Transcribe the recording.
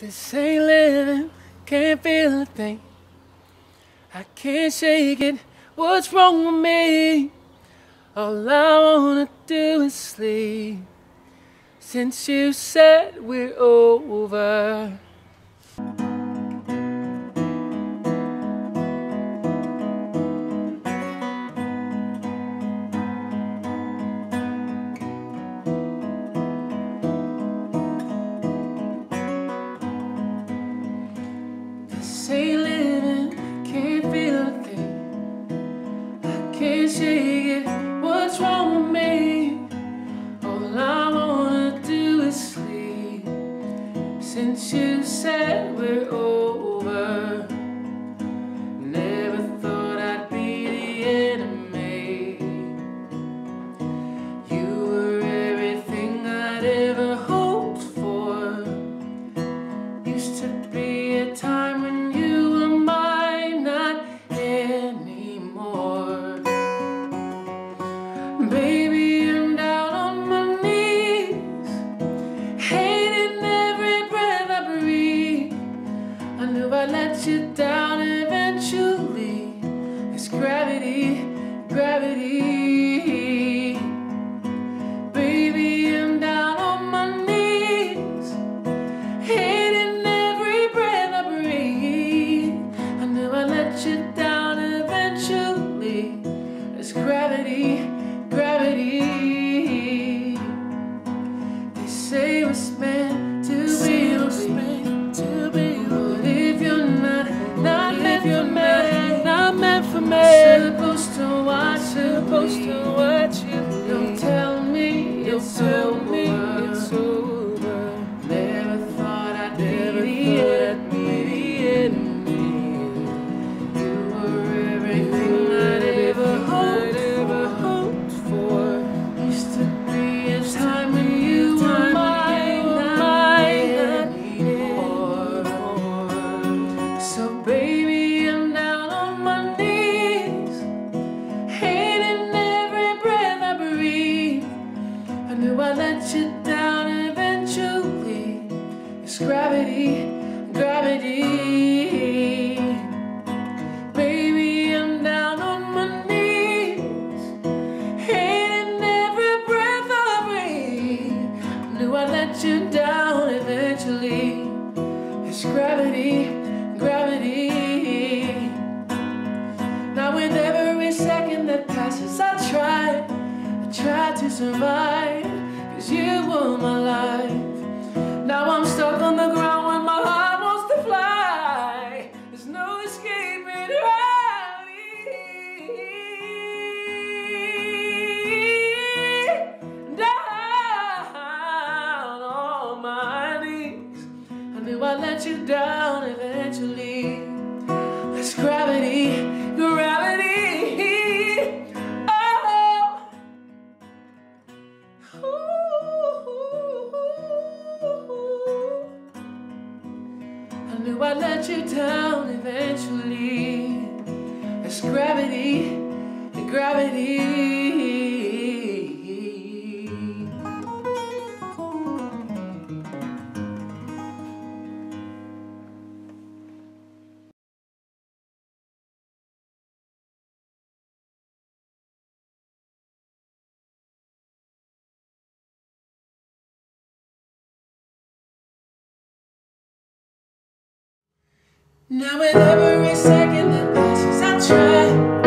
This ain't living, can't feel a thing. I can't shake it, what's wrong with me? All I wanna do is sleep. Since you said we're over, say living, can't feel a thing. I can't shake it, what's wrong with me? All I wanna do is sleep. Since you said we're over, never thought I'd be the enemy. You were everything I'd ever hoped for. Used to be a time when I let you down eventually. It's gravity, gravity. Baby, I'm down on my knees, hating every breath I breathe. I knew I let you down eventually. It's gravity, gravity. They say it's meant to be. Supposed to watch, supposed to watch you. Don't tell me, don't tell me it's over. Never thought I'd be the enemy. You were everything I'd ever hoped for. Used to be a time when you were mine, I needed more. So baby, I let you down eventually. It's gravity, gravity. Baby, I'm down on my knees, hating every breath I breathe. I knew I let you down eventually. It's gravity, gravity. Now with every second that passes, I try to survive, cause you were my life. Now I'm stuck on the ground when my heart wants to fly. There's no escaping reality. Down on my knees, I knew I'd let you down eventually. It's gravity, gravity. I knew I'd let you down eventually. It's gravity, the gravity. Now with every second that passes, I try.